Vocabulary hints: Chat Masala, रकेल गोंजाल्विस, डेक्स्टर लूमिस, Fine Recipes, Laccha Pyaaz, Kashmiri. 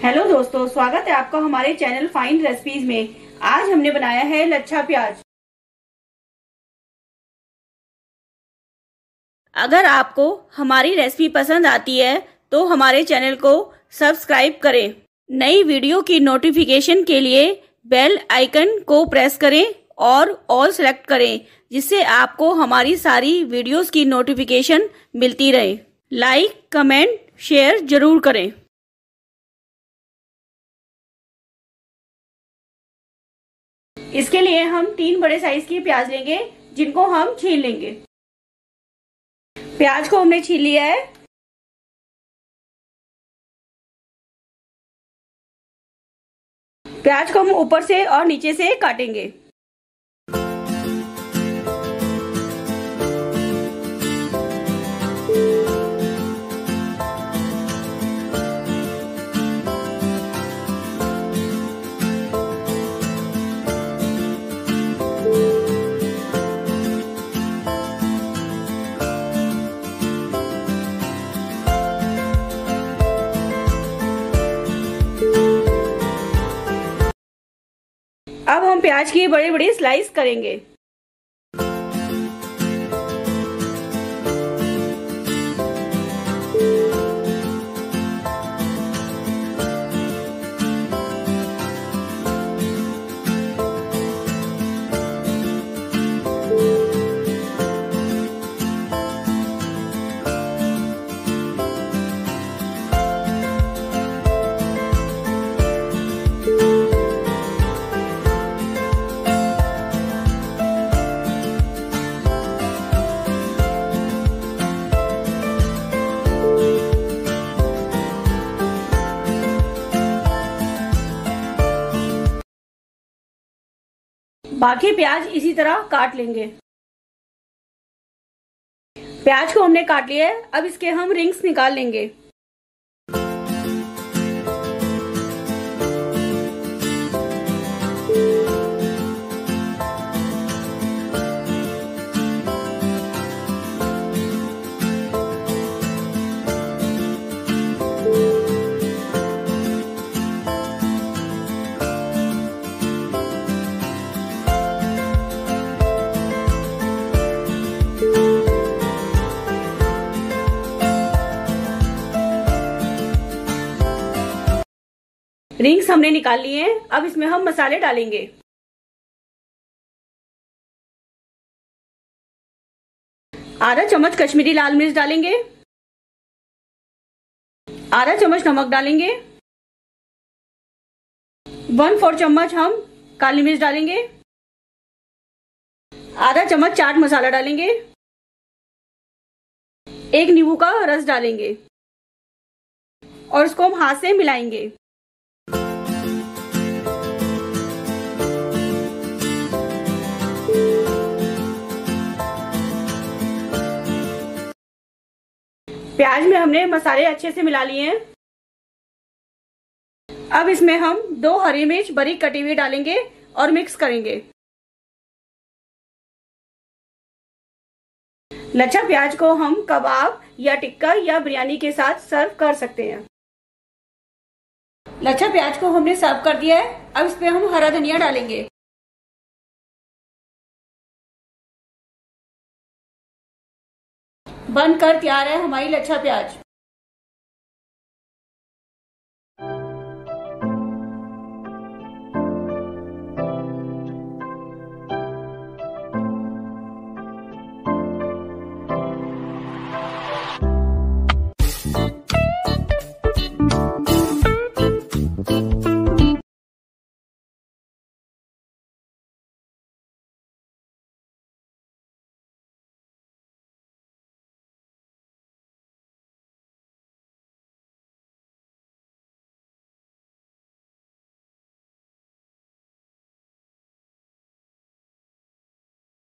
Hello दोस्तों, स्वागत है आपका हमारे चैनल फाइन रेसिपीज में। आज हमने बनाया है लच्छा प्याज। अगर आपको हमारी रेसिपी पसंद आती है तो हमारे चैनल को सब्सक्राइब करें। नई वीडियो की नोटिफिकेशन के लिए बेल आइकन को प्रेस करें और ऑल सेलेक्ट करें, जिससे आपको हमारी सारी वीडियोस की नोटिफिकेशन मिलती रहे। लाइक, कमेंट, शेयर जरूर करें। इसके लिए हम 3 बड़े साइज की प्याज लेंगे, जिनको हम छील लेंगे। प्याज को हमने छील लिया है। प्याज को हम ऊपर से और नीचे से काटेंगे। अब हम प्याज की बड़ी बड़ी स्लाइस करेंगे। बाकी प्याज इसी तरह काट लेंगे। प्याज को हमने काट लिया है। अब इसके हम रिंग्स निकाल लेंगे। रिंग्स हमने निकाल लिए हैं। अब इसमें हम मसाले डालेंगे। आधा चम्मच कश्मीरी लाल मिर्च डालेंगे। आधा चम्मच नमक डालेंगे। 1/4 चम्मच हम काली मिर्च डालेंगे। आधा चम्मच चाट मसाला डालेंगे। 1 नींबू का रस डालेंगे और इसको हम हाथ से मिलाएंगे। प्याज में हमने मसाले अच्छे से मिला लिए हैं। अब इसमें हम 2 हरी मिर्च बारीक कटी हुई डालेंगे और मिक्स करेंगे। लच्छा प्याज को हम कबाब या टिक्का या बिरयानी के साथ सर्व कर सकते हैं। लच्छा प्याज को हमने सर्व कर दिया है। अब इसमें हम हरा धनिया डालेंगे। बनकर तैयार है हमारी लच्छा प्याज।